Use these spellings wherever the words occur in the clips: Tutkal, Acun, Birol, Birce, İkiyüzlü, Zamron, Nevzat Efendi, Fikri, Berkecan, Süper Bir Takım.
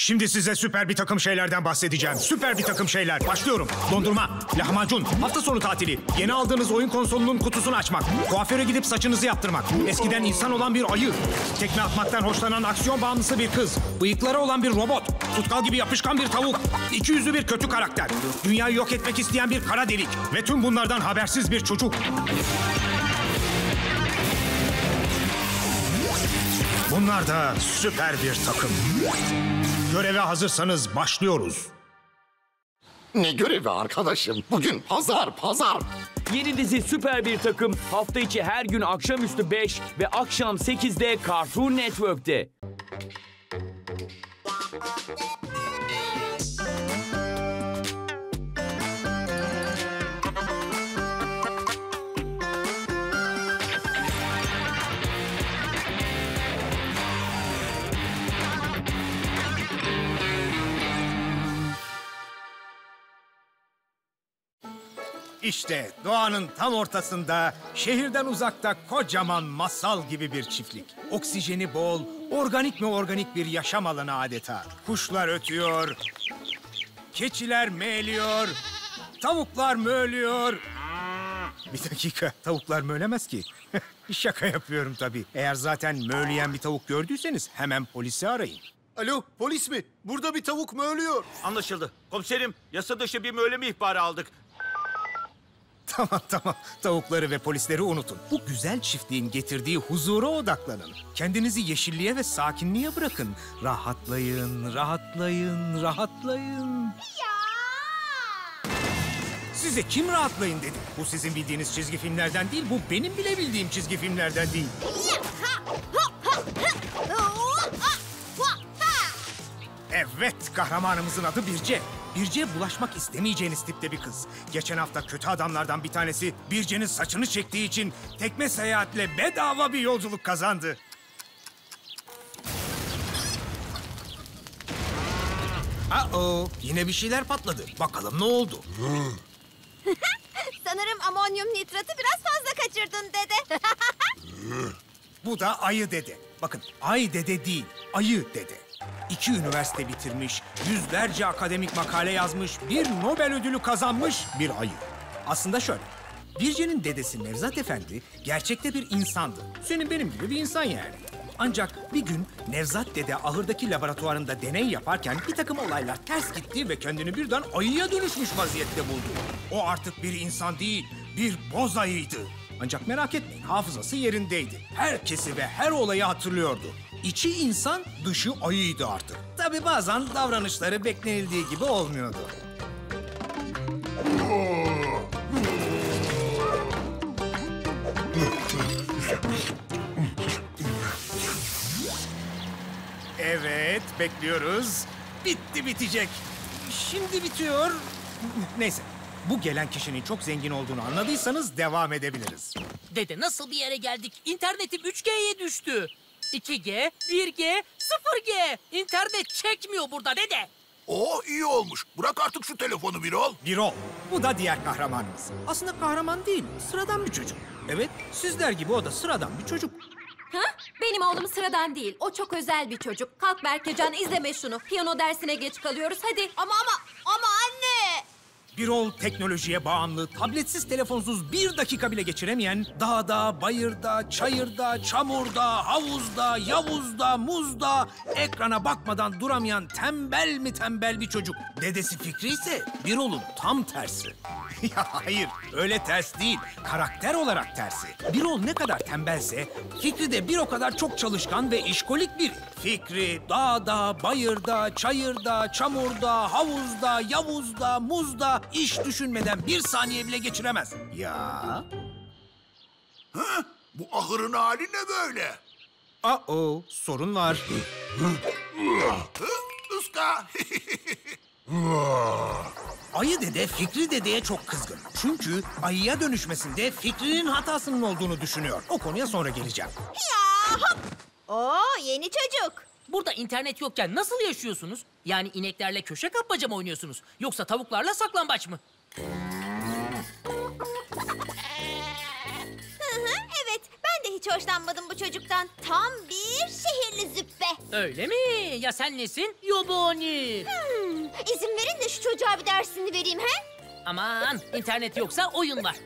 Şimdi size süper bir takım şeylerden bahsedeceğim. Süper bir takım şeyler. Başlıyorum. Dondurma, lahmacun, hafta sonu tatili, yeni aldığınız oyun konsolunun kutusunu açmak, kuaföre gidip saçınızı yaptırmak, eskiden insan olan bir ayı, tekme atmaktan hoşlanan aksiyon bağımlısı bir kız, bıyıkları olan bir robot, tutkal gibi yapışkan bir tavuk, iki yüzlü bir kötü karakter, dünyayı yok etmek isteyen bir kara delik ve tüm bunlardan habersiz bir çocuk. Bunlar da süper bir takım. Göreve hazırsanız başlıyoruz. Ne görevi arkadaşım? Bugün pazar. Yeni dizi Süper Bir Takım hafta içi her gün akşamüstü 5 ve akşam 8'de Cartoon Network'te. İşte doğanın tam ortasında, şehirden uzakta kocaman masal gibi bir çiftlik. Oksijeni bol, organik mi organik bir yaşam alanı adeta. Kuşlar ötüyor, keçiler meyliyor, tavuklar möğlüyor. Bir dakika, tavuklar möğlemez ki. Şaka yapıyorum tabii. Eğer zaten möğleyen bir tavuk gördüyseniz hemen polisi arayın. Alo, polis mi? Burada bir tavuk möğlüyor. Anlaşıldı. Komiserim, yasa dışı bir möğleme ihbarı aldık. Tamam. Tavukları ve polisleri unutun. Bu güzel çiftliğin getirdiği huzura odaklanın. Kendinizi yeşilliğe ve sakinliğe bırakın. Rahatlayın. Ya! Size kim rahatlayın dedi? Bu sizin bildiğiniz çizgi filmlerden değil, bu benim bile bildiğim çizgi filmlerden değil. Evet, kahramanımızın adı Birce. Birce'ye bulaşmak istemeyeceğiniz tipte bir kız. Geçen hafta kötü adamlardan bir tanesi Birce'nin saçını çektiği için tekme seyahatle bedava bir yolculuk kazandı. Uh-oh, yine bir şeyler patladı. Bakalım ne oldu? Sanırım amonyum nitratı biraz fazla kaçırdın dede. Bu da ayı dede. Bakın, ay dede değil, ayı dede. 2 üniversite bitirmiş, yüzlerce akademik makale yazmış, bir Nobel ödülü kazanmış bir ayı. Aslında şöyle, Birce'nin dedesi Nevzat Efendi gerçekte bir insandı. Senin benim gibi bir insan yani. Ancak bir gün Nevzat dede ahırdaki laboratuvarında deney yaparken bir takım olaylar ters gitti ve kendini birden ayıya dönüşmüş vaziyette buldu. O artık bir insan değil, bir boz ayıydı. Ancak merak etmeyin, hafızası yerindeydi. Herkesi ve her olayı hatırlıyordu. İçi insan, dışı ayıydı artık. Tabii bazen davranışları beklenildiği gibi olmuyordu. Evet, bekliyoruz. Bitecek. Şimdi bitiyor. Neyse. Bu gelen kişinin çok zengin olduğunu anladıysanız devam edebiliriz. Dede nasıl bir yere geldik? İnternetim 3G'ye düştü. 2G, 1G, 0G. İnternet çekmiyor burada dede. Oo iyi olmuş. Bırak artık şu telefonu Birol. Birol. Bu da diğer kahramanımız. Aslında kahraman değil, sıradan bir çocuk. Evet, sizler gibi o da sıradan bir çocuk. Ha? Benim oğlum sıradan değil. O çok özel bir çocuk. Kalk Berkecan, izleme şunu. Piyano dersine geç kalıyoruz. Hadi. Ama anne. Birol teknolojiye bağımlı, tabletsiz, telefonsuz bir dakika bile geçiremeyen, dağda, bayırda, çayırda, çamurda, havuzda, yavuzda, muzda, ekrana bakmadan duramayan tembel bir çocuk. Dedesi Fikri ise Birol'un tam tersi. Ya hayır, öyle ters değil, karakter olarak tersi. Birol ne kadar tembelse, Fikri de bir o kadar çok çalışkan ve işkolik biri. Fikri dağda, bayırda, çayırda, çamurda, havuzda, yavuzda, muzda iş düşünmeden bir saniye bile geçiremez. Ya? Ha? Bu ahırın hali ne böyle? Uh-oh, sorun var. Usta! Ayı dede Fikri dedeye çok kızgın. Çünkü ayıya dönüşmesinde Fikri'nin hatasının olduğunu düşünüyor. O konuya sonra geleceğim. Ya! Oo, yeni çocuk. Burada internet yokken nasıl yaşıyorsunuz? Yani ineklerle köşe kapmaca mı oynuyorsunuz? Yoksa tavuklarla saklambaç mı? Evet, ben de hiç hoşlanmadım bu çocuktan. Tam bir şehirli züppe. Öyle mi? Ya sen nesin? Yobani. İzin verin de şu çocuğa bir dersini vereyim he? Aman, internet yoksa oyun var.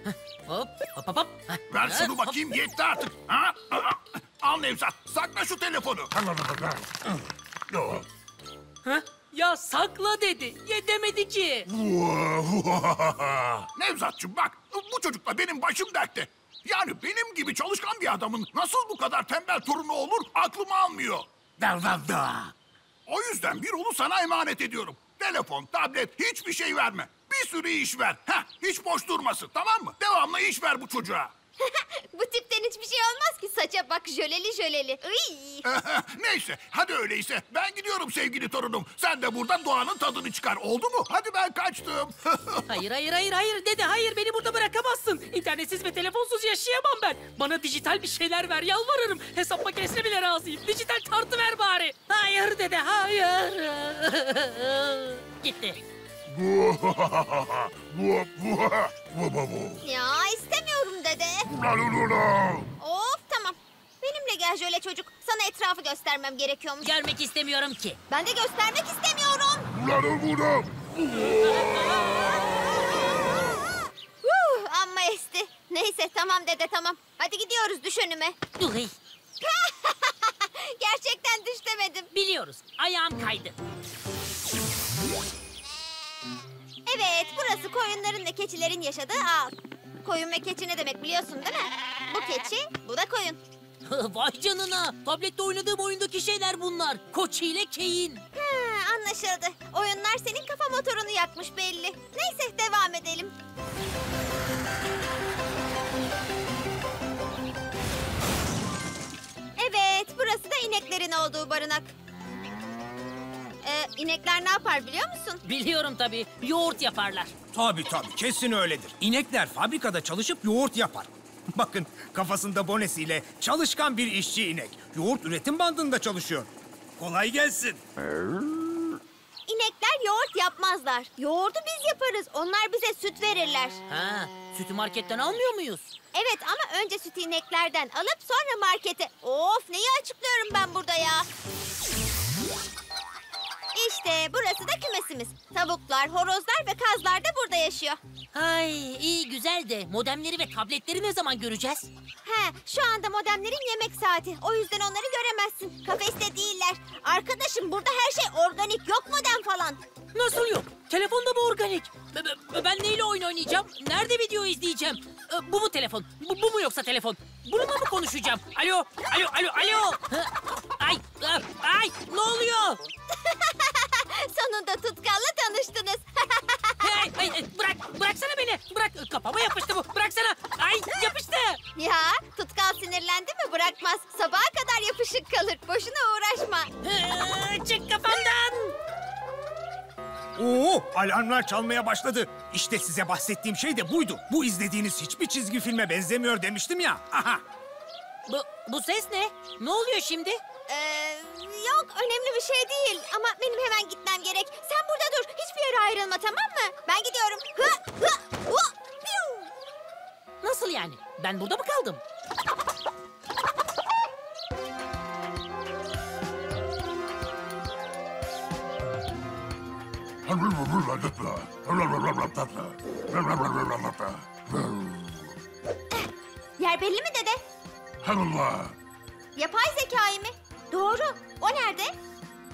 Hop, hop, hop, hop. Ver şunu bakayım, yetti artık. Ha? Al Nevzat, sakla şu telefonu. Ha? Ya sakla dedi, yedemedi ki. Nevzatçım bak, bu çocukla benim başım dertte. Yani benim gibi çalışkan bir adamın nasıl bu kadar tembel torunu olur aklım almıyor. O yüzden Birol'u sana emanet ediyorum. Telefon, tablet, hiçbir şey verme. Bir sürü iş ver. Heh, hiç boş durmasın, tamam mı? Devamlı iş ver bu çocuğa. Bu tipten hiçbir şey olmaz ki. Saça bak, jöleli jöleli. Neyse, hadi öyleyse. Ben gidiyorum sevgili torunum. Sen de buradan doğanın tadını çıkar. Oldu mu? Hadi ben kaçtım. Hayır dede, hayır. Beni burada bırakamazsın. İnternetsiz ve telefonsuz yaşayamam ben. Bana dijital bir şeyler ver, yalvarırım. Hesap makinesine bile razıyım. Dijital kartı ver bari. Hayır dede, hayır. Gitti. Ya istemiyorum dede. Of tamam. Benimle gel şöyle çocuk. Sana etrafı göstermem gerekiyormuş. Görmek istemiyorum ki. Ben de göstermek istemiyorum. Amma esti. Neyse tamam dede tamam. Hadi gidiyoruz, düş önüme. Gerçekten düş demedim. Biliyoruz. Ayağım kaydı. Evet, burası koyunların ve keçilerin yaşadığı ağ. Koyun ve keçi ne demek biliyorsun değil mi? Bu keçi, bu da koyun. Vay canına! Tablette oynadığım oyundaki şeyler bunlar. Koçi ile keyin. Anlaşıldı. Oyunlar senin kafa motorunu yakmış belli. Neyse, devam edelim. Evet, burası da ineklerin olduğu barınak. İnekler ne yapar biliyor musun? Biliyorum tabii. Yoğurt yaparlar. Tabii. Kesin öyledir. İnekler fabrikada çalışıp yoğurt yapar. Bakın kafasında bonesiyle çalışkan bir işçi inek. Yoğurt üretim bandında çalışıyor. Kolay gelsin. İnekler yoğurt yapmazlar. Yoğurdu biz yaparız. Onlar bize süt verirler. Ha, sütü marketten almıyor muyuz? Evet ama önce sütü ineklerden alıp sonra markete... Of neyi açıklıyorum ben burada ya? İşte burası da kümesimiz. Tavuklar, horozlar ve kazlar da burada yaşıyor. Ay iyi güzel de modemleri ve tabletleri ne zaman göreceğiz? Şu anda modemlerin yemek saati. O yüzden onları göremezsin. Kafeste değiller. Arkadaşım burada her şey organik, yok modem falan. Nasıl yok? Telefonda mı organik? Ben neyle oyun oynayacağım? Nerede video izleyeceğim? Bu mu telefon? Bu mu yoksa telefon? Bununla mı konuşacağım? Alo. Ay ne oluyor? Sonunda Tutkal'la tanıştınız. Bıraksana beni. Bırak, kafama yapıştı bu. Bıraksana. Ay yapıştı. Ya Tutkal sinirlendi mi bırakmaz. Sabaha kadar yapışık kalır. Boşuna uğraşma. Çık kafamdan. Oo, alarmlar çalmaya başladı. İşte size bahsettiğim şey de buydu. Bu izlediğiniz hiçbir çizgi filme benzemiyor demiştim ya. Aha. Bu ses ne? Ne oluyor şimdi? Yok, önemli bir şey değil. Ama benim hemen gitmem gerek. Sen burada dur, hiçbir yere ayrılma, tamam mı? Ben gidiyorum. Nasıl yani? Ben burada mı kaldım? Yer belli mi dede? Allah. Yapay zekayı mı? Doğru. O nerede?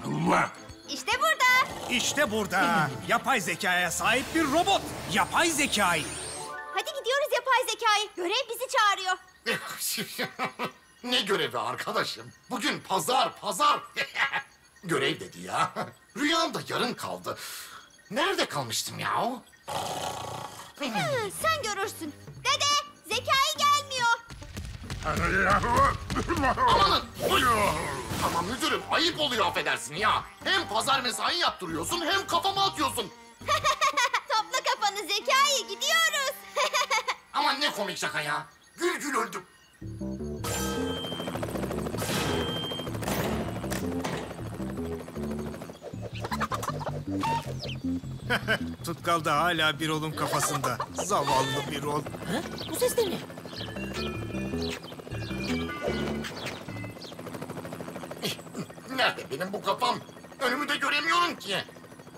Allah. İşte burada. İşte burada. Yapay zekaya sahip bir robot. Yapay zekayı. Hadi gidiyoruz yapay zekayı. Görev bizi çağırıyor. Ne görevi arkadaşım? Bugün pazar. Görev dedi ya. Rüyamda yarın kaldı. Nerede kalmıştım ya? Sen görürsün. Dede, zekayı gelmiyor. Amanın! Tamam müdürüm, ayıp oluyor affedersin ya. Hem pazar mesai yaptırıyorsun, hem kafama atıyorsun. Topla kafanı zekayı, gidiyoruz. Aman ne komik şaka ya. Gül öldüm. Tutkal da hala Birol'un kafasında. Zavallı Birol. Bu ses de ne? Nerede benim bu kafam? Önümü de göremiyorum ki.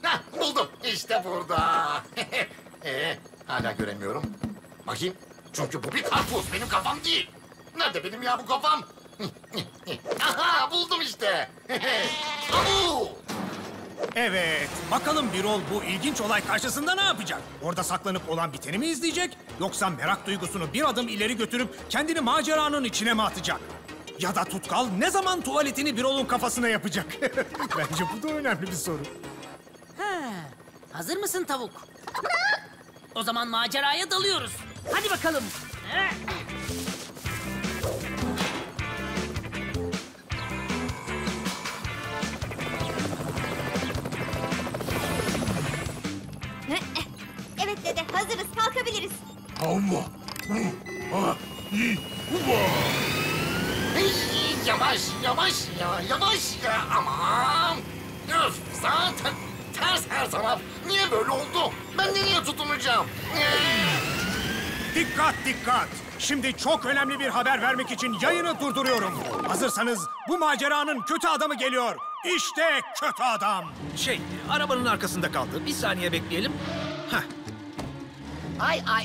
Heh, buldum. İşte burada. Hala göremiyorum. Bakayım. Çünkü bu bir karpuz. Benim kafam değil. Nerede benim ya bu kafam? Aha, buldum işte. Evet. Bakalım Birol bu ilginç olay karşısında ne yapacak? Orada saklanıp olan biteni mi izleyecek? Yoksa merak duygusunu bir adım ileri götürüp kendini maceranın içine mi atacak? Ya da Tutkal ne zaman tuvaletini Birol'un kafasına yapacak? Bence bu da önemli bir soru. Ha, hazır mısın tavuk? O zaman maceraya dalıyoruz. Hadi bakalım. Evet dede, hazırız. Kalkabiliriz. Allah! Yavaş, yavaş ya, yavaş ya. Aman! Öf, zaten ters her taraf. Niye böyle oldu? Ben nereye tutunacağım? Dikkat, dikkat! Şimdi çok önemli bir haber vermek için yayını durduruyorum. Hazırsanız bu maceranın kötü adamı geliyor. İşte kötü adam. Arabanın arkasında kaldı. Bir saniye bekleyelim. Hah.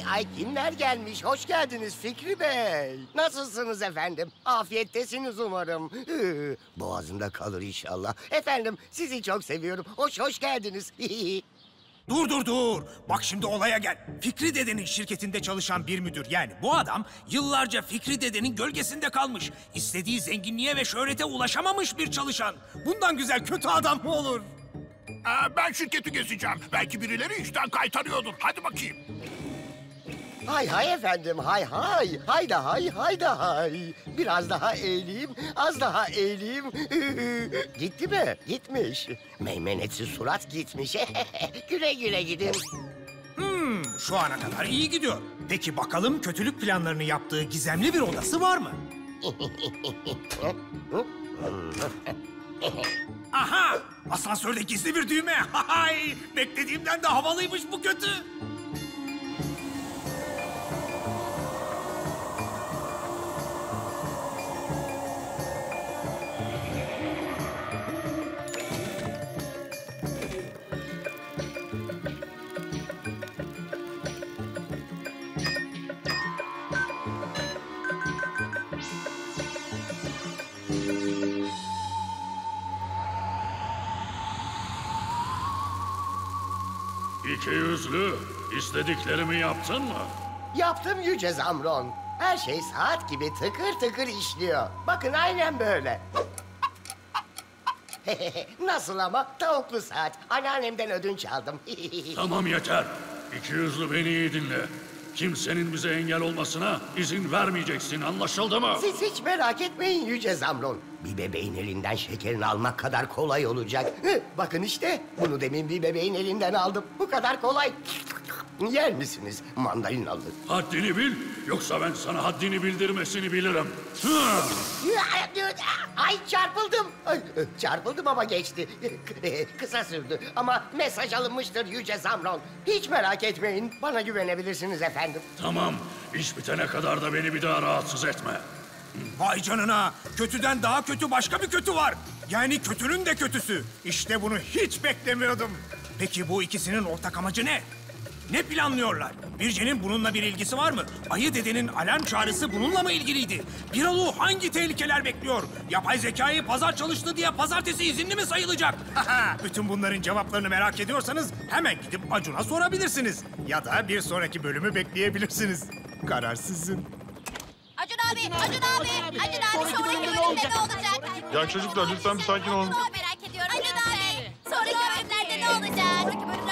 Ay kimler gelmiş? Hoş geldiniz Fikri Bey. Nasılsınız efendim? Afiyettesiniz umarım. Boğazımda kalır inşallah. Efendim sizi çok seviyorum. Hoş geldiniz. Dur. Bak şimdi olaya gel. Fikri dedenin şirketinde çalışan bir müdür. Yani bu adam yıllarca Fikri dedenin gölgesinde kalmış. İstediği zenginliğe ve şöhrete ulaşamamış bir çalışan. Bundan güzel kötü adam mı olur? Ben şirketi gezeceğim. Belki birileri işten kaytarıyordur. Hadi bakayım. Hay efendim, hay. Hay da hay. Biraz daha eğileyim, az daha eğileyim. Gitti mi? Gitmiş. Meymenetsiz surat gitmiş. Güle güle gidin. Şu ana kadar iyi gidiyor. Peki bakalım kötülük planlarını yaptığı gizemli bir odası var mı? Aha! Asansörde gizli bir düğme. Hay! Beklediğimden de havalıymış bu kötü. İki yüzlü, istediklerimi yaptın mı? Yaptım Yüce Zamron. Her şey saat gibi tıkır tıkır işliyor. Bakın aynen böyle. Nasıl ama? Tavuklu saat. Anneannemden ödünç aldım. Tamam yeter. İki yüzlü beni iyi dinle. Kimsenin bize engel olmasına izin vermeyeceksin, anlaşıldı mı? Siz hiç merak etmeyin Yüce Zamron. Bir bebeğin elinden şekerini almak kadar kolay olacak. Bakın işte, bunu demin bir bebeğin elinden aldım. Bu kadar kolay. Yer misiniz? Mandalinalı. Haddini bil, yoksa ben sana haddini bildirmesini bilirim. Ay çarpıldım. Ay, çarpıldım ama geçti. Kısa sürdü ama mesaj alınmıştır Yüce Zamron. Hiç merak etmeyin, bana güvenebilirsiniz efendim. Tamam, iş bitene kadar da beni bir daha rahatsız etme. Vay canına! Kötüden daha kötü başka bir kötü var. Yani kötünün de kötüsü. İşte bunu hiç beklemiyordum. Peki bu ikisinin ortak amacı ne? Ne planlıyorlar? Birce'nin bununla bir ilgisi var mı? Ayı dedenin alarm çağrısı bununla mı ilgiliydi? Birol'u hangi tehlikeler bekliyor? Yapay zekayı pazar çalıştı diye pazartesi izinli mi sayılacak? Bütün bunların cevaplarını merak ediyorsanız hemen gidip Acun'a sorabilirsiniz. Ya da bir sonraki bölümü bekleyebilirsiniz. Karar sizin. Acun abi, sonraki bölümde ne olacak? Ya çocuklar lütfen bir sakin olun. Çok merak ediyorum. Acun abi, sonraki bölümlerde ne olacak?